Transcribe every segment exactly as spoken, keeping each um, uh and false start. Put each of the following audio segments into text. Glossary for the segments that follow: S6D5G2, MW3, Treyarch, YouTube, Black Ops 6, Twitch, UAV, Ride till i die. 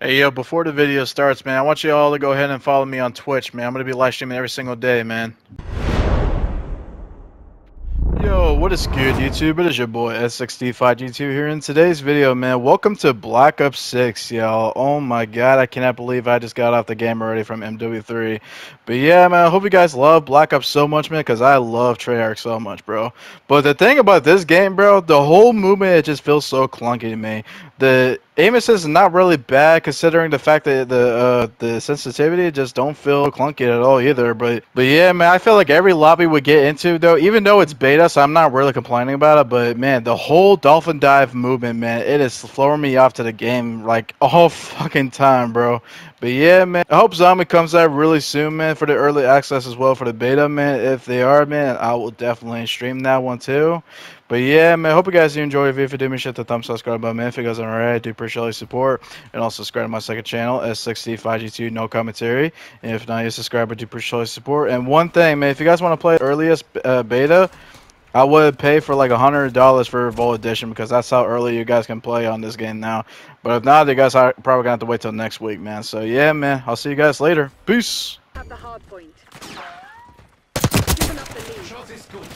Hey, yo, before the video starts, man, I want you all to go ahead and follow me on Twitch, man. I'm going to be live streaming every single day, man. Yo, what is good, YouTube? It is your boy S six D five G two here. In today's video, man, welcome to Black Ops six, y'all. Oh my god, I cannot believe I just got off the game already from M W three. But yeah, man, I hope you guys love Black Ops so much, man, because I love Treyarch so much, bro. But the thing about this game, bro, the whole movement, it just feels so clunky to me. The aim assist is not really bad, considering the fact that the uh, the sensitivity just don't feel clunky at all either. But but yeah, man, I feel like every lobby we get into, though, even though it's beta, so I'm not really complaining about it. But man, the whole dolphin dive movement, man, it is throwing me off to the game like all fucking time, bro. But yeah, man, I hope Zombie comes out really soon, man, for the early access as well for the beta, man. If they are, man, I will definitely stream that one too. But yeah, man, hope you guys do enjoy the video. If you do, make sure to hit the thumbs up, subscribe button, man. If you guys aren't already, I do appreciate all your support. And also subscribe to my second channel, S six D five G two, no commentary. And if not, you subscribe, I do appreciate all your support. And one thing, man, if you guys want to play earliest uh, beta, I would pay for like a hundred dollars for Vol Edition, because that's how early you guys can play on this game now. But if not, you guys are probably going to have to wait till next week, man. So yeah, man, I'll see you guys later. Peace! At the hard point. Giving up the lead. Shot is good.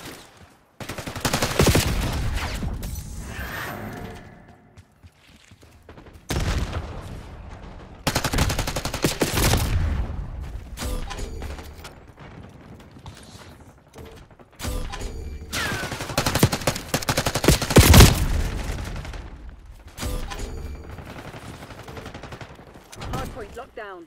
Hardpoint locked down.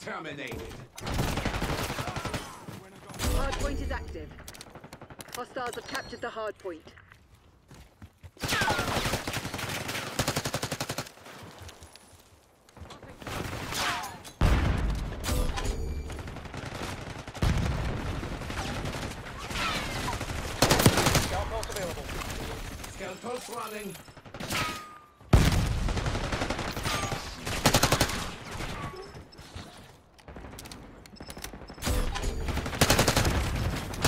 Terminated. Hardpoint is active. Hostiles have captured the hardpoint. Post running.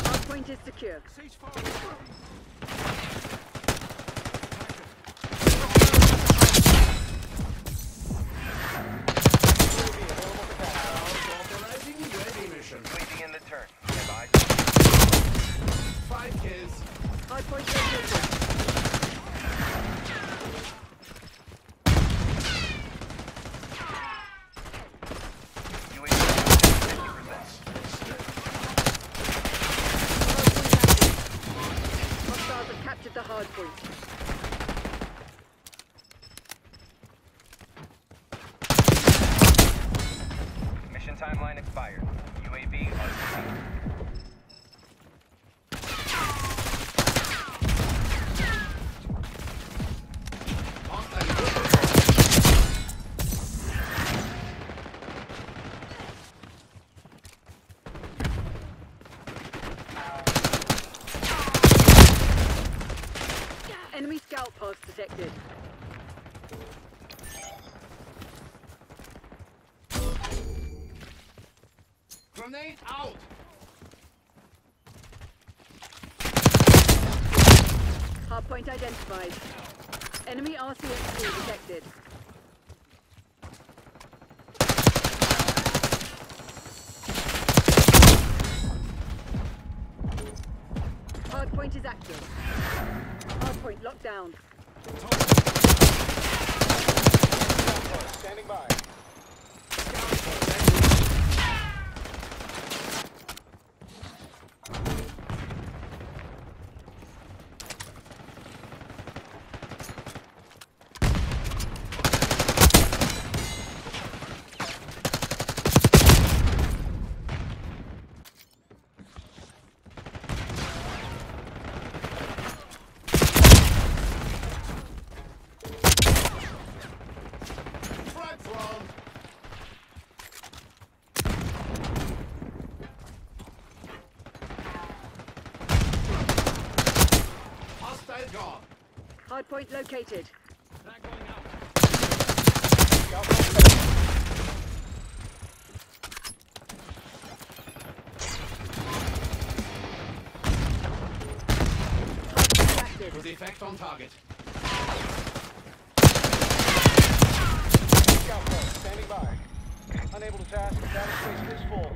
Our point is secure. Mission timeline expired. U A V on outpost detected. Grenade out. Hardpoint identified. Enemy R C S two detected. Hardpoint is active. Hardpoint locked down. Standing by. Hardpoint located. Not going out. Good effect on target. Scout boat standing by. Unable to task. Battle space is full.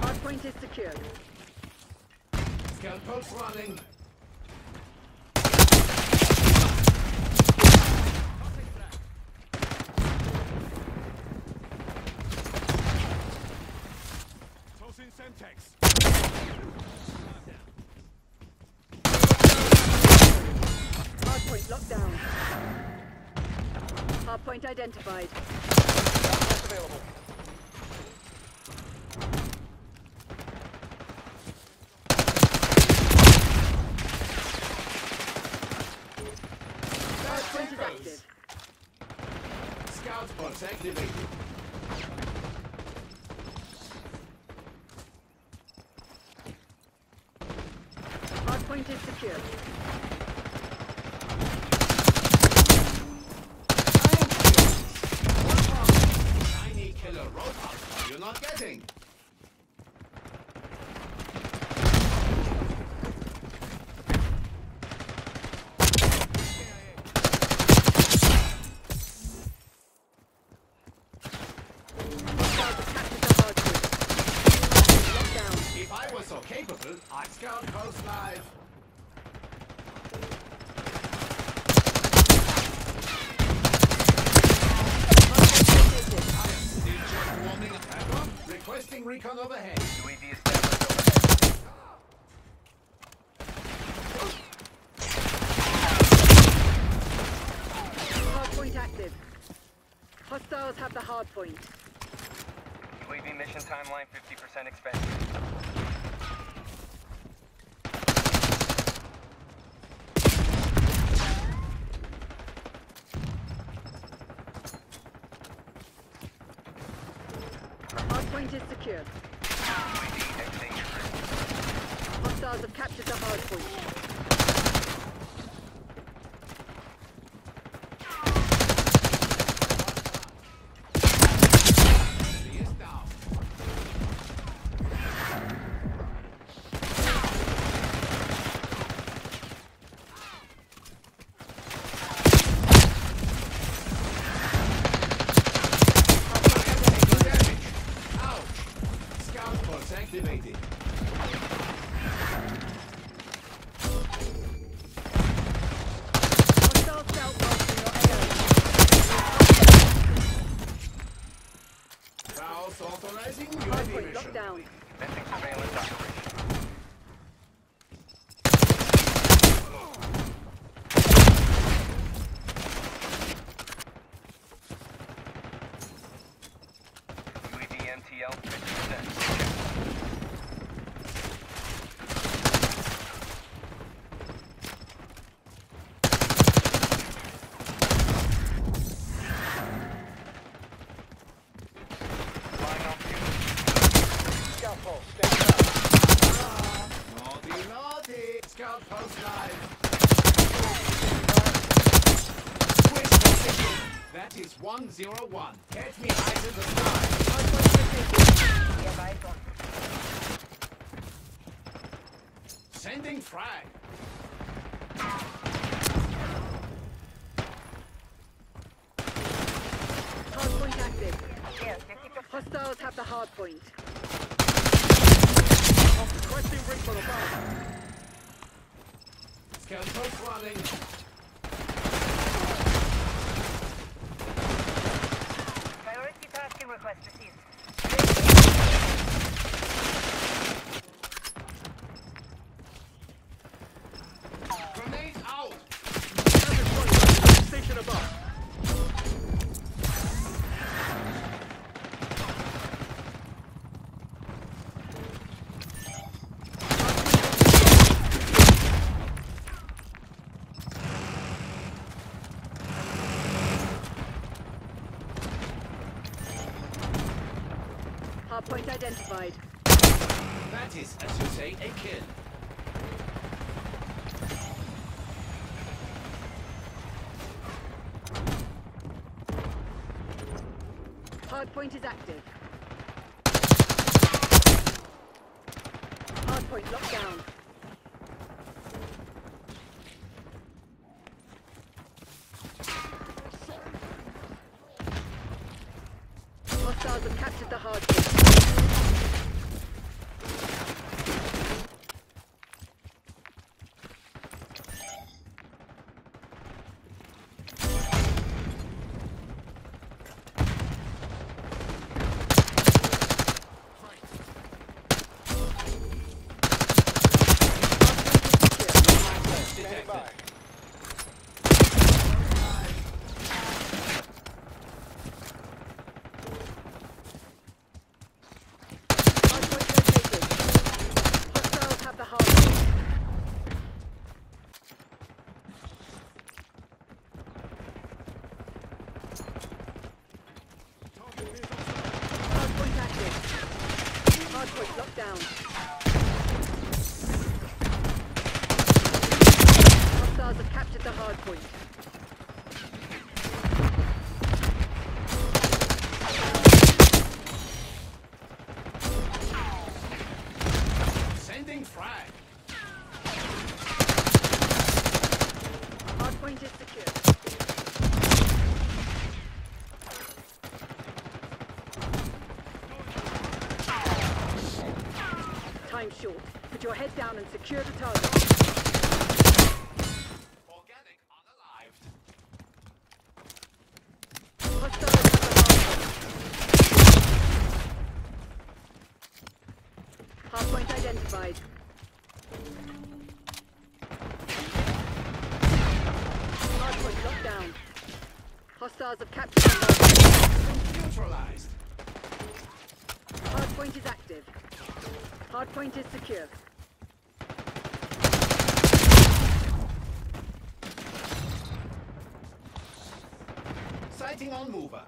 Hardpoint is secured. Scout boats running. Hardpoint locked down. Hardpoint identified. Hardpoint available. Hardpoint is active. Scout bots activated. Hardpoint is secure. You're not getting. If I were so capable, I'd scout coast live. Requesting recon overhead. U A V established overhead. Hardpoint active. Hostiles have the hardpoint. U A V mission timeline fifty percent expected. Hardpoint is secured. Hostiles have captured the hardpoint. Activated. Rouse authorizing U A V mission. Lockdown. Missing surveillance operation. U A V M T L fifty percent. Scout post dive. That is one zero one. Catch me eyes in the sky. Sending frag. Hardpoint active. Yeah, hostiles have the hardpoint. Requesting ring for the bomb. Scout post running. Priority tasking request received. Grenades out. Station above. Hardpoint identified. That is, as you say, a kill. Hardpoint is active. Hardpoint locked down. Hostiles have captured the hardpoint. Short. Put your head down and secure the target. Organic unalived. Hostile at the hardpoint. Hardpoint identified. Hardpoint locked down. Hostiles have captured the hardpoint. Neutralized. Hardpoint is active. Hardpoint is secure. Sighting on mover.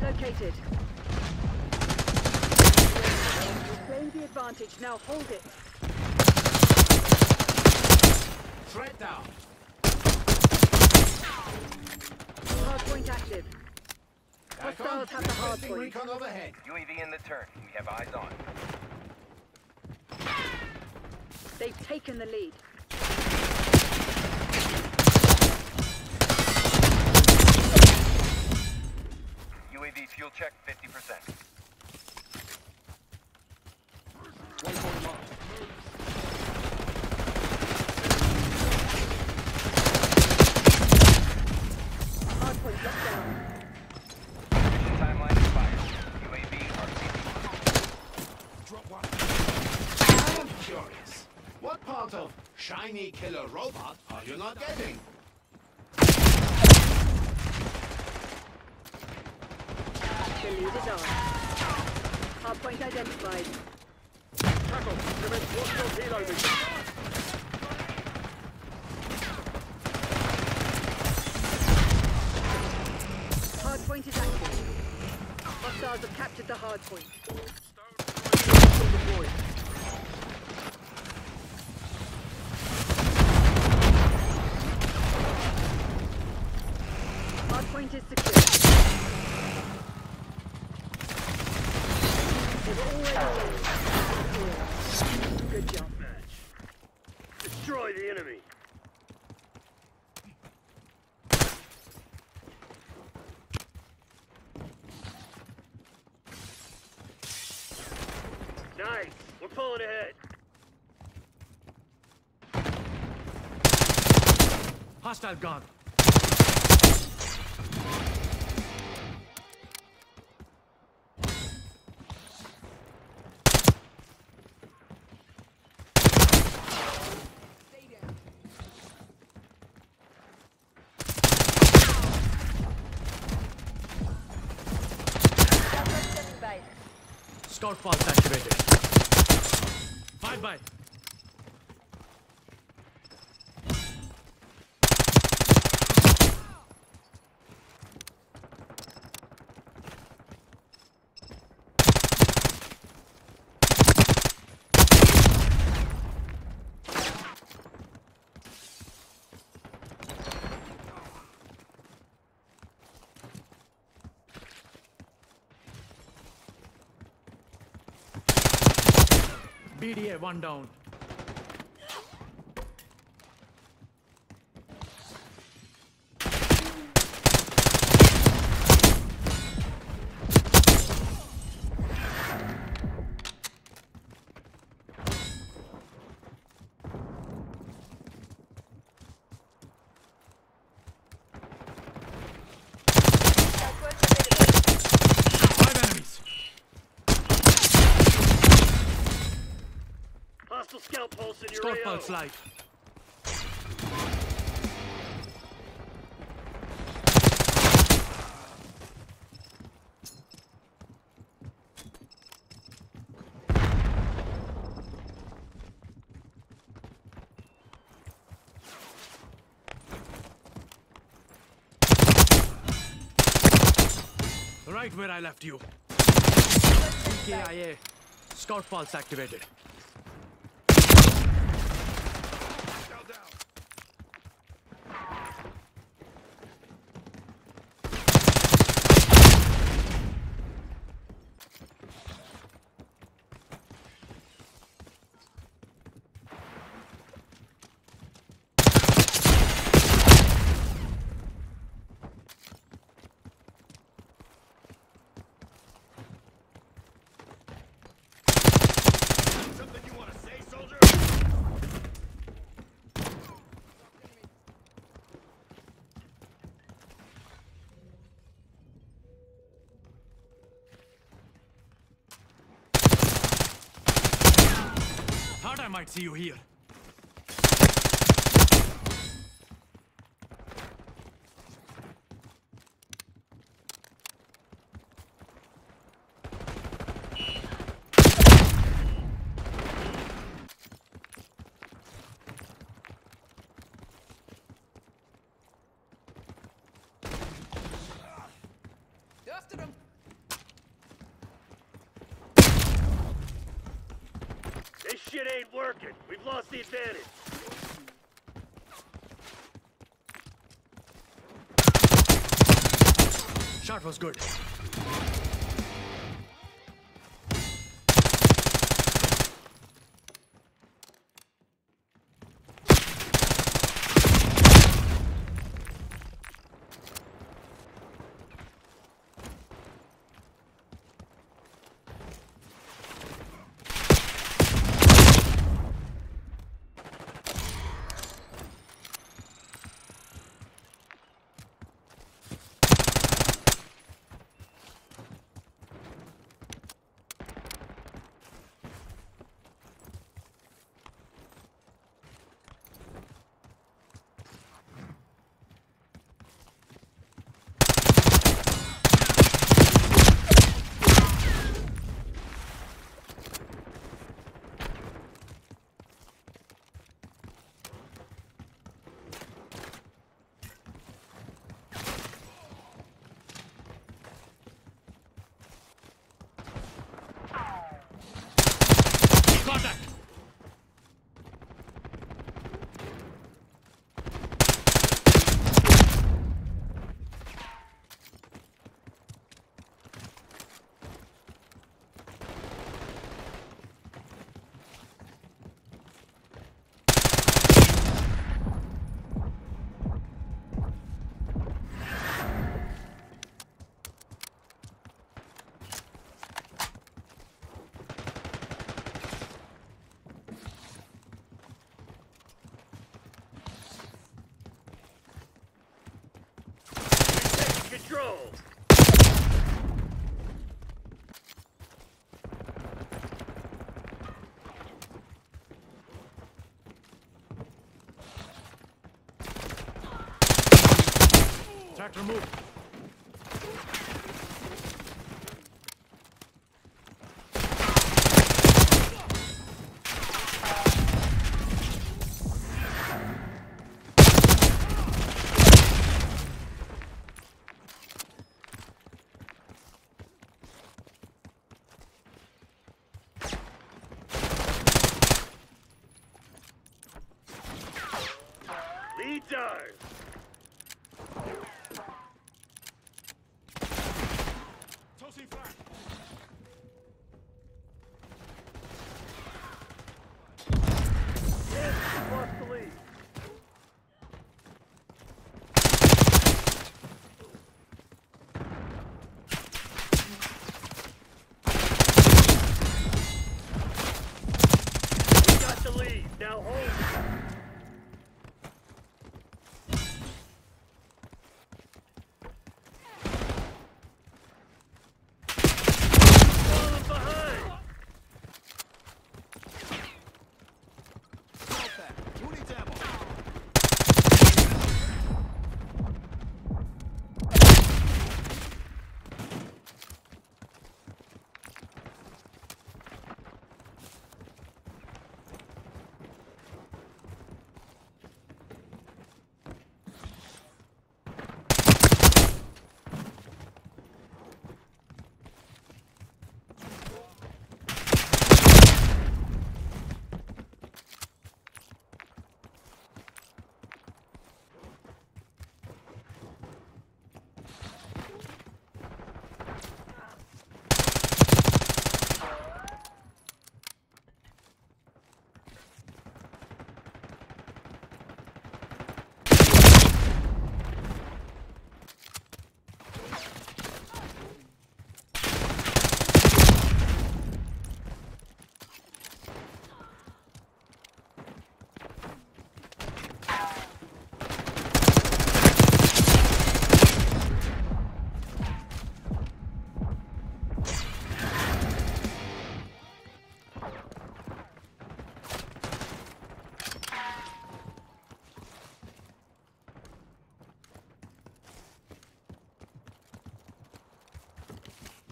Located. Reclaim the advantage. Now hold it. Threat down. Hardpoint active. Hostiles have the hardpoint. Recon overhead. U A V in the turn. We have eyes on. They've taken the lead. U A V fuel check fifty percent. Hardpoint locked down. Mission timeline expired. U A V R C D. Drop one. I am curious. What part of shiny killer robot are you not getting? The lead is on. Hardpoint identified. Tackle, prevent hostile reloading. Hardpoint is active. Hostiles have captured the hardpoint. Hostile deployed. Hardpoint is secure. Good job, match. Destroy the enemy. Nice. We're pulling ahead. Hostile gone. Scout pulse activated. Bye bye. B D A one down. Scout pulse light. Right where I left you. T K I A. Scout pulse activated. I might see you here. Dusted him. This shit ain't working. We've lost the advantage. Shot was good. Tractor move. does. Tossing flag. Yes, we lost the lead. We got the lead. Now hold.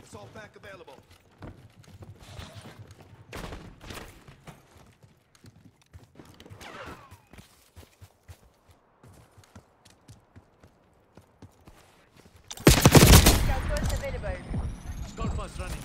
Assault pack available. Scout available. Scout bus running.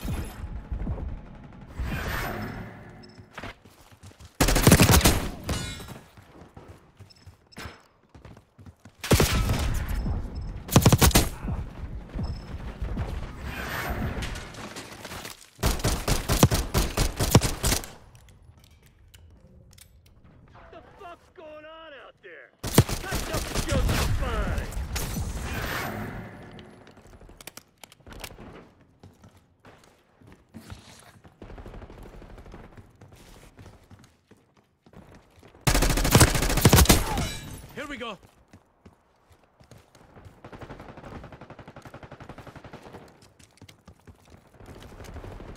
Here we go.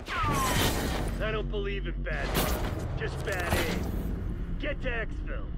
I don't believe in bad luck, just bad aim. Get to Xville.